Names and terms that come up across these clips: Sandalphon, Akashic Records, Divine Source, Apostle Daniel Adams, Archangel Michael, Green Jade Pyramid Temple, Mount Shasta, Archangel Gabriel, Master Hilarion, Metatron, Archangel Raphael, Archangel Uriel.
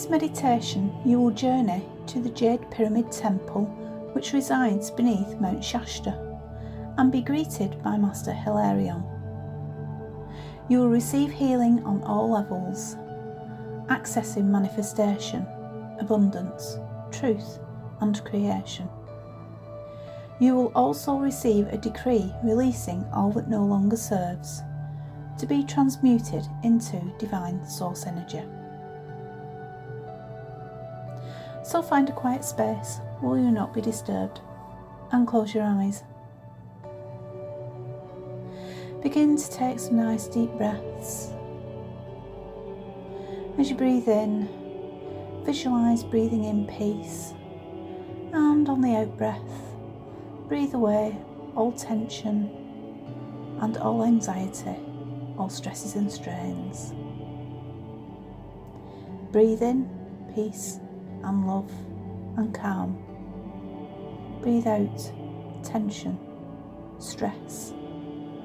this meditation, you will journey to the Jade Pyramid Temple, which resides beneath Mount Shasta, and be greeted by Master Hilarion. You will receive healing on all levels, accessing manifestation, abundance, truth, and creation. You will also receive a decree releasing all that no longer serves, to be transmuted into divine source energy. So find a quiet space where you not be disturbed, and close your eyes. Begin to take some nice deep breaths. As you breathe in, visualise breathing in peace, and on the out breath, breathe away all tension and all anxiety, all stresses and strains. Breathe in peace and love and calm. Breathe out tension, stress,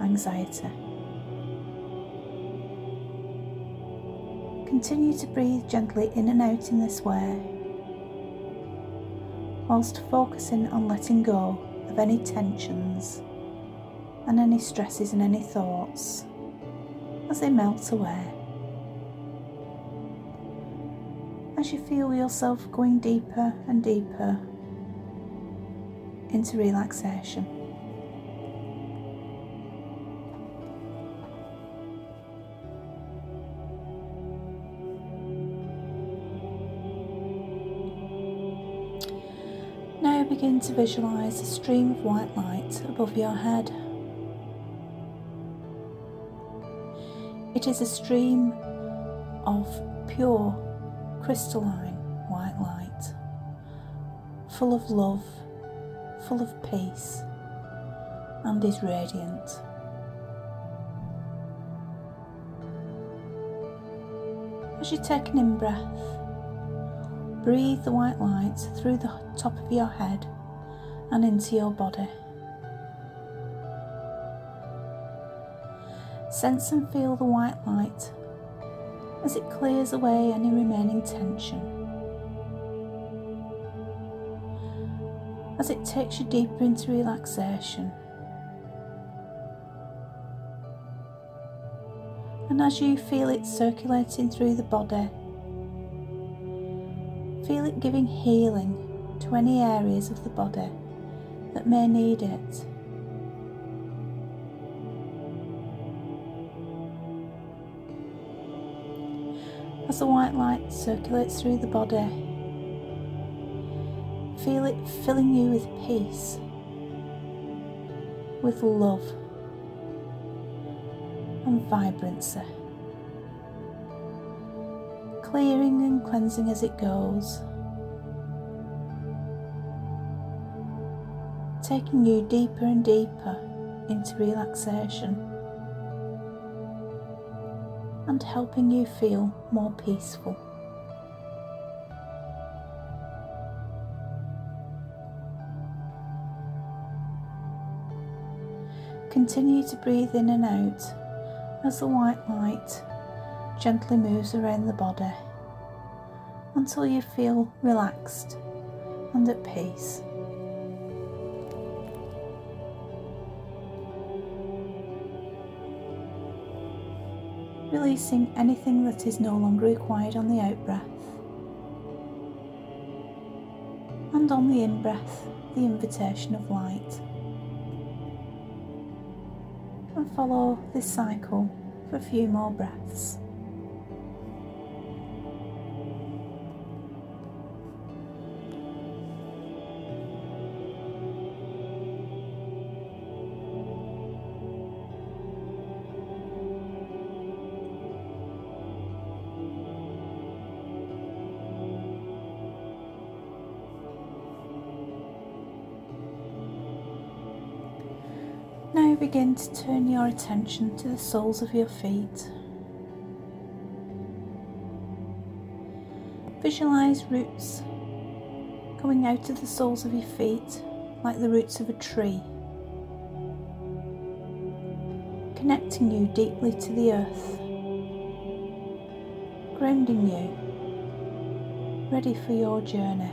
anxiety. Continue to breathe gently in and out in this way, whilst focusing on letting go of any tensions and any stresses and any thoughts as they melt away. As you feel yourself going deeper and deeper into relaxation. Now begin to visualise a stream of white light above your head. It is a stream of pure crystalline white light, full of love, full of peace, and is radiant. As you take an in-breath, breathe the white light through the top of your head and into your body. Sense and feel the white light as it clears away any remaining tension, as it takes you deeper into relaxation. And as you feel it circulating through the body, feel it giving healing to any areas of the body that may need it. As the white light circulates through the body, feel it filling you with peace, with love and vibrancy, clearing and cleansing as it goes, taking you deeper and deeper into relaxation, and helping you feel more peaceful. Continue to breathe in and out as the white light gently moves around the body until you feel relaxed and at peace. Releasing anything that is no longer required on the out-breath, and on the in-breath, the invitation of light. And follow this cycle for a few more breaths. Now begin to turn your attention to the soles of your feet. Visualise roots coming out of the soles of your feet like the roots of a tree, connecting you deeply to the earth, grounding you, ready for your journey.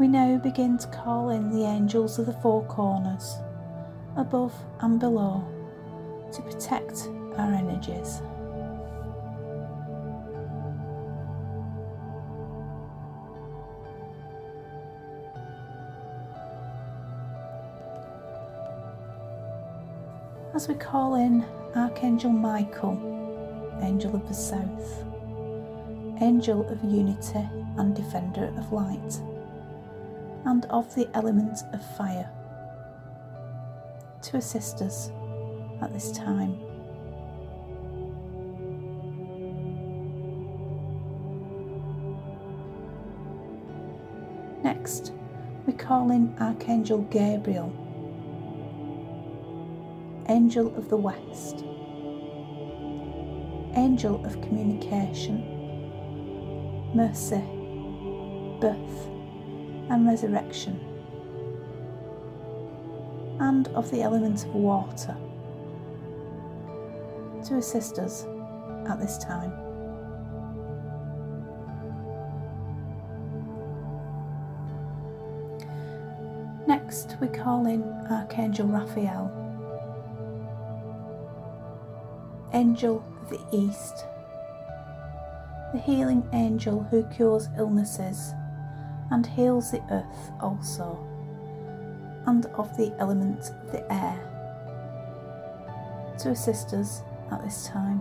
We now begin to call in the angels of the four corners, above and below, to protect our energies. As we call in Archangel Michael, Angel of the South, Angel of Unity and Defender of Light, and of the element of fire, to assist us at this time. Next, we call in Archangel Gabriel, Angel of the West, Angel of Communication, Mercy, Birth and Resurrection, and of the element of water, to assist us at this time. Next, we call in Archangel Raphael, Angel of the East, the healing angel who cures illnesses and heals the earth also, and of the element of the air, to assist us at this time.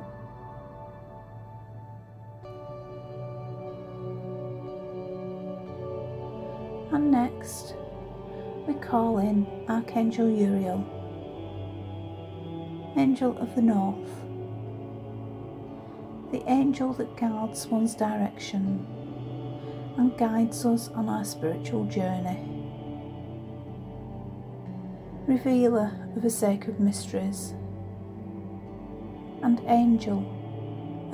And next, we call in Archangel Uriel, Angel of the North, the angel that guards one's direction and guides us on our spiritual journey, revealer of the sacred mysteries, and angel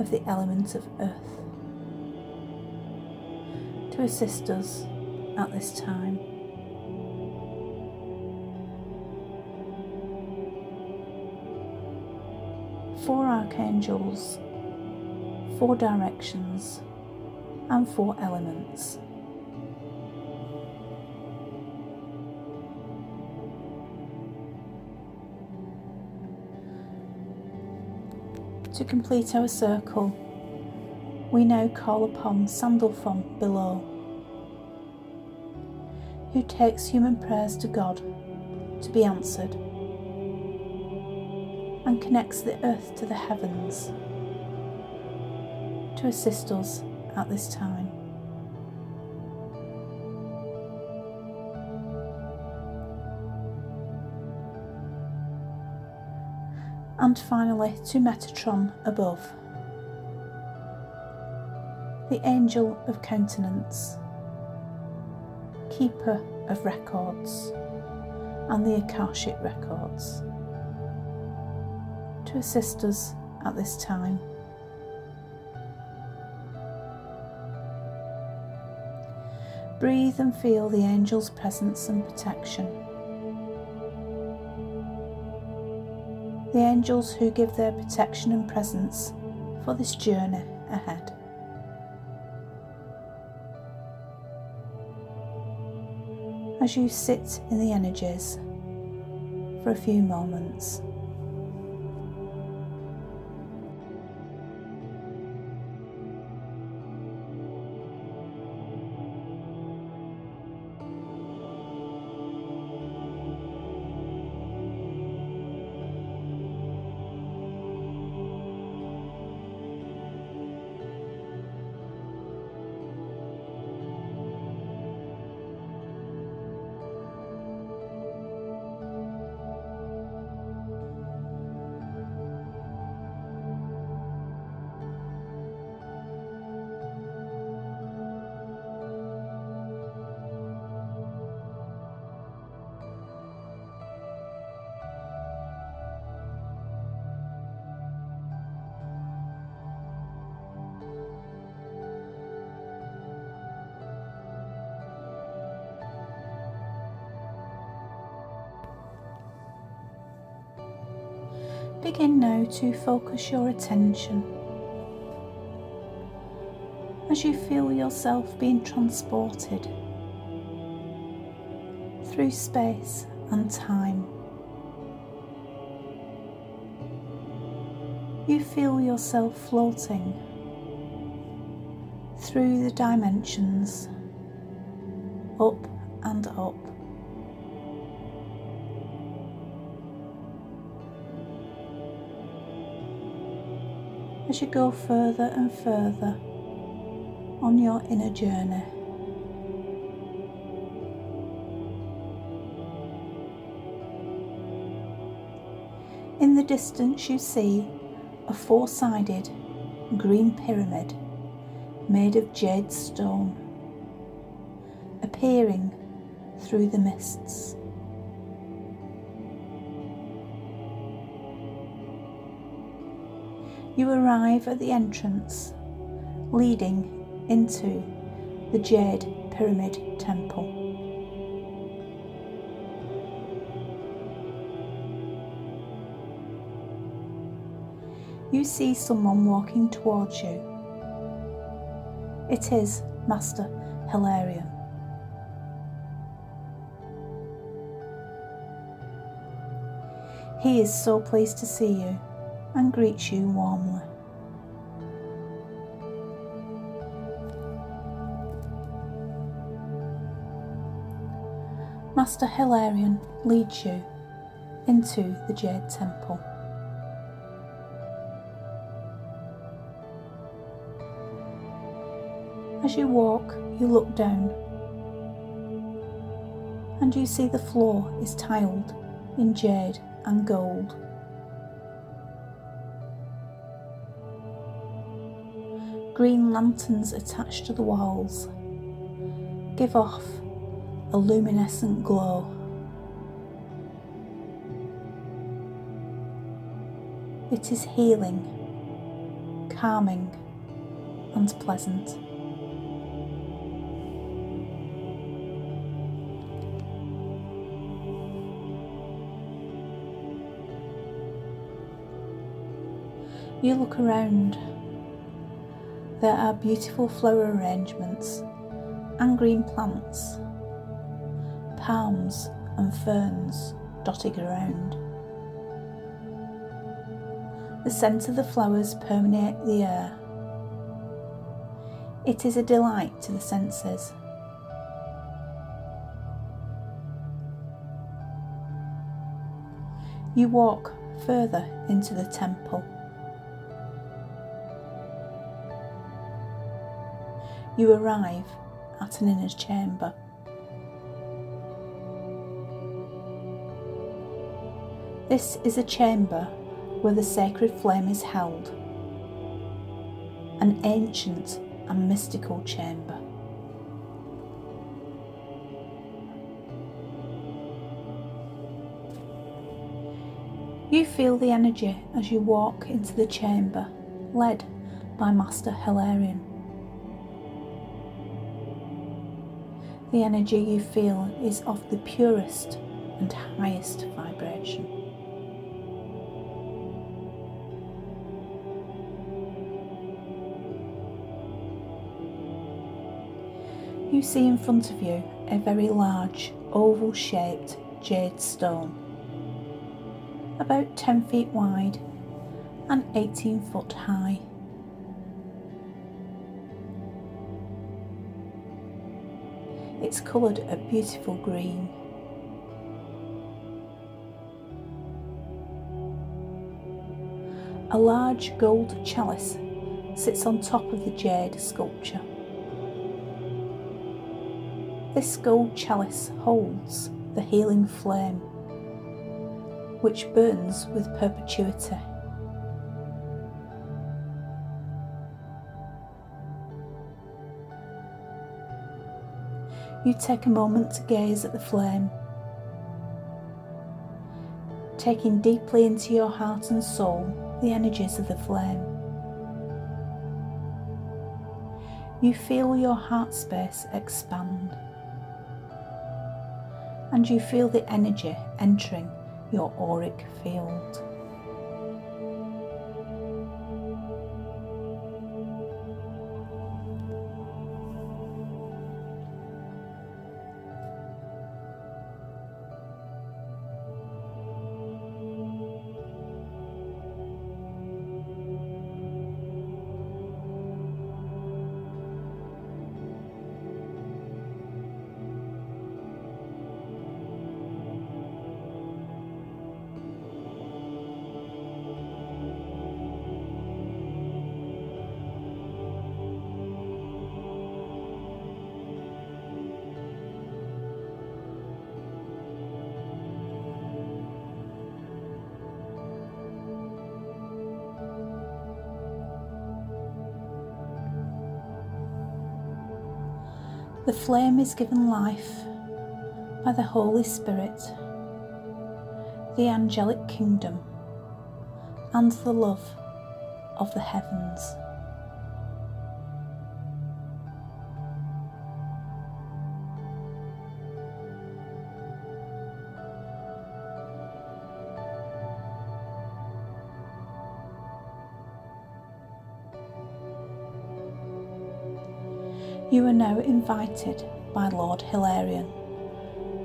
of the elements of earth, to assist us at this time. Four archangels, four directions, and four elements. To complete our circle, we now call upon Sandalphon below, who takes human prayers to God to be answered, and connects the earth to the heavens, to assist us at this time. And finally, to Metatron above, the angel of countenance, keeper of records and the Akashic Records, to assist us at this time. Breathe and feel the angel's presence and protection. The angels who give their protection and presence for this journey ahead. As you sit in the energies for a few moments. Begin now to focus your attention as you feel yourself being transported through space and time. You feel yourself floating through the dimensions, up and up. As you go further and further on your inner journey, in the distance you see a four-sided green pyramid made of jade stone appearing through the mists. You arrive at the entrance leading into the Jade Pyramid Temple. You see someone walking towards you. It is Master Hilarion. He is so pleased to see you and greets you warmly. Master Hilarion leads you into the Jade Temple. As you walk, you look down and you see the floor is tiled in jade and gold. Green lanterns attached to the walls give off a luminescent glow. It is healing, calming, and pleasant. You look around. There are beautiful flower arrangements and green plants, palms and ferns dotted around. The scent of the flowers permeates the air. It is a delight to the senses. You walk further into the temple. You arrive at an inner chamber. This is a chamber where the sacred flame is held, an ancient and mystical chamber. You feel the energy as you walk into the chamber, led by Master Hilarion. The energy you feel is of the purest and highest vibration. You see in front of you a very large, oval-shaped jade stone, about 10 feet wide and 18 foot high. It's coloured a beautiful green. A large gold chalice sits on top of the jade sculpture. This gold chalice holds the healing flame, which burns with perpetuity. You take a moment to gaze at the flame, taking deeply into your heart and soul the energies of the flame. You feel your heart space expand, and you feel the energy entering your auric field. The flame is given life by the Holy Spirit, the angelic kingdom, and the love of the heavens. You are now invited by Lord Hilarion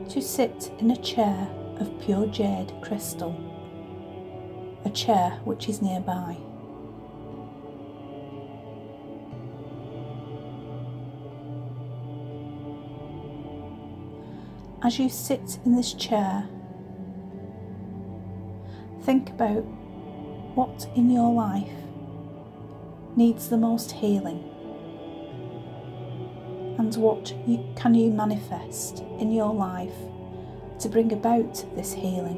to sit in a chair of pure jade crystal, a chair which is nearby. As you sit in this chair, think about what in your life needs the most healing. And what can you manifest in your life to bring about this healing?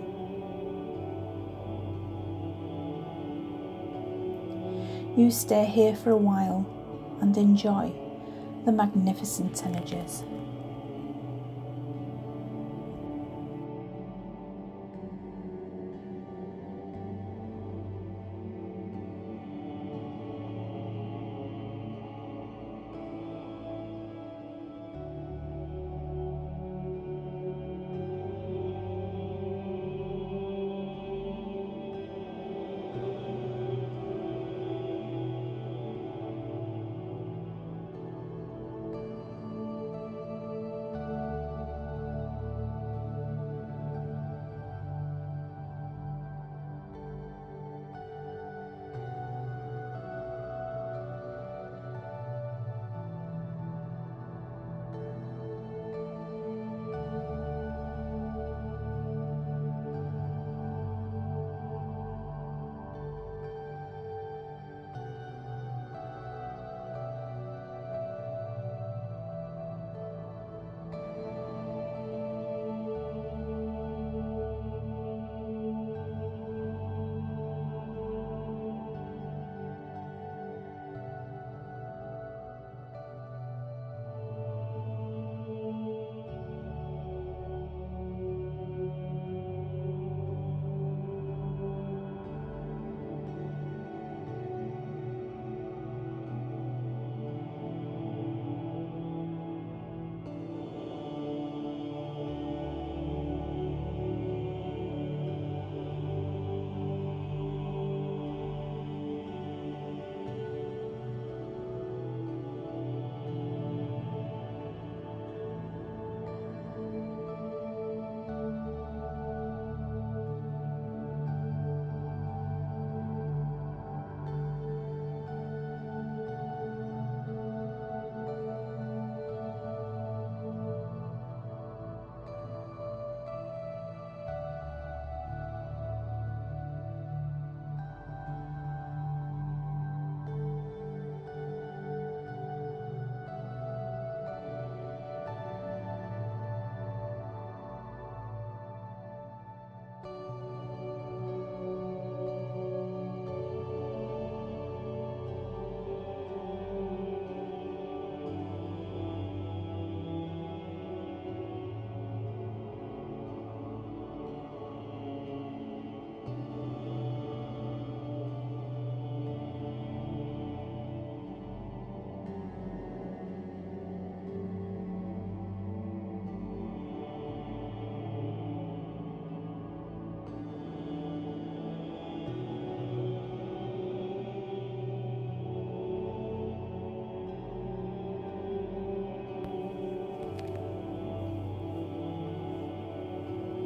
You stay here for a while and enjoy the magnificent energies.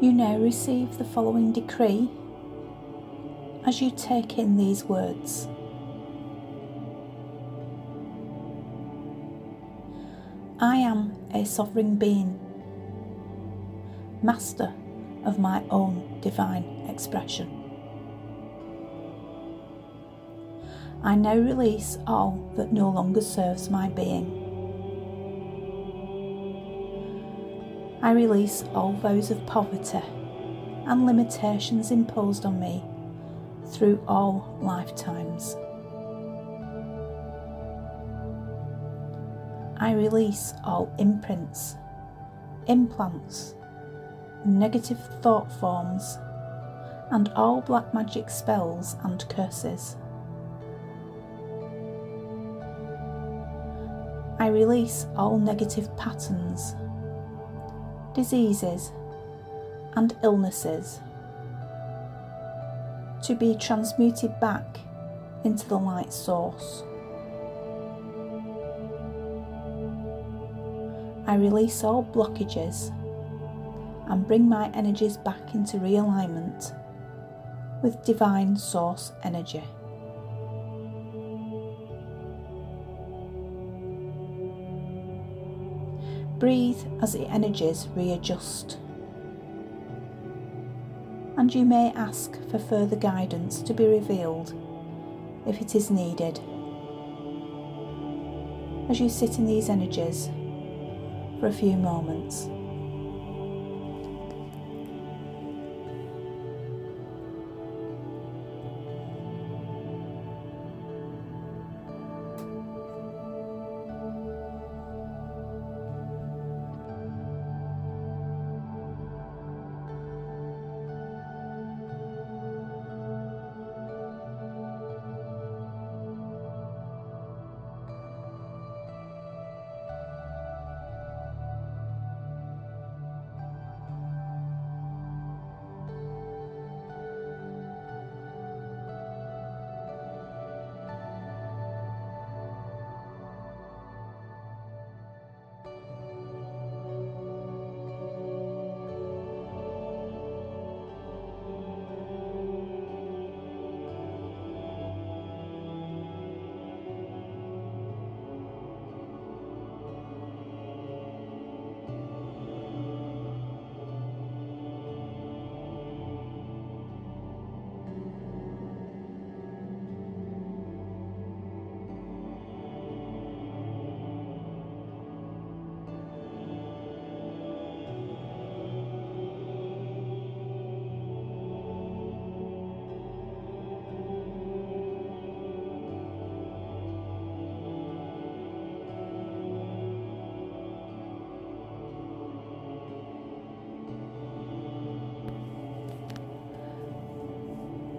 You now receive the following decree as you take in these words. I am a sovereign being, master of my own divine expression. I now release all that no longer serves my being. I release all vows of poverty and limitations imposed on me through all lifetimes. I I release all imprints, implants, negative thought forms, and all black magic spells and curses. I release all negative patterns, diseases, and illnesses to be transmuted back into the light source. I release all blockages and bring my energies back into realignment with divine source energy. Breathe as the energies readjust, and you may ask for further guidance to be revealed if it is needed, as you sit in these energies for a few moments.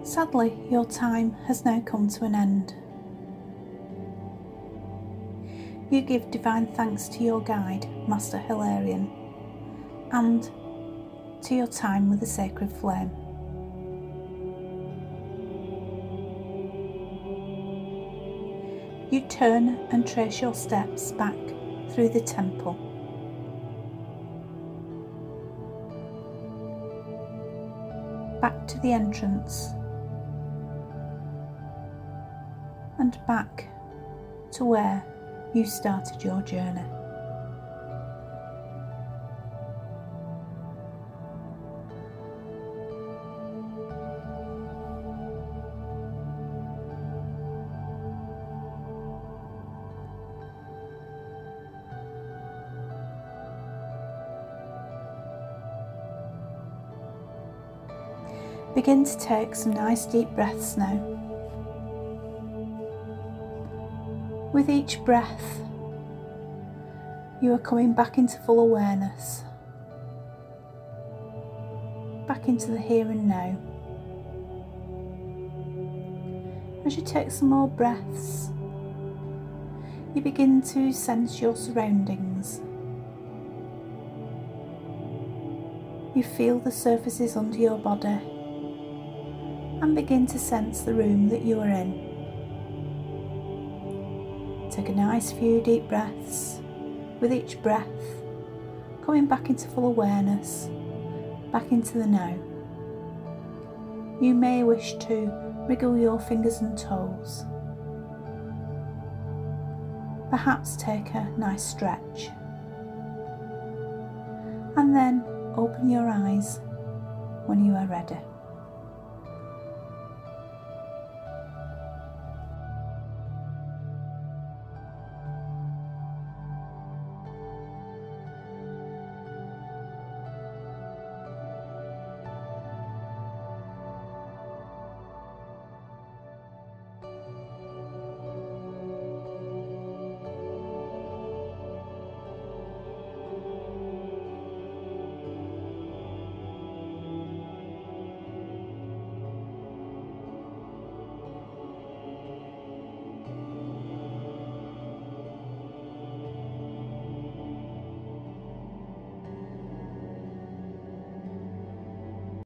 Sadly, your time has now come to an end. You give divine thanks to your guide, Master Hilarion, and to your time with the Sacred Flame. You turn and trace your steps back through the temple. Back to the entrance, and back to where you started your journey. Begin to take some nice deep breaths now. With each breath, you are coming back into full awareness, back into the here and now. As you take some more breaths, you begin to sense your surroundings. You feel the surfaces under your body and begin to sense the room that you are in. Take a nice few deep breaths, with each breath coming back into full awareness, back into the now. You may wish to wriggle your fingers and toes. Perhaps take a nice stretch. And then open your eyes when you are ready.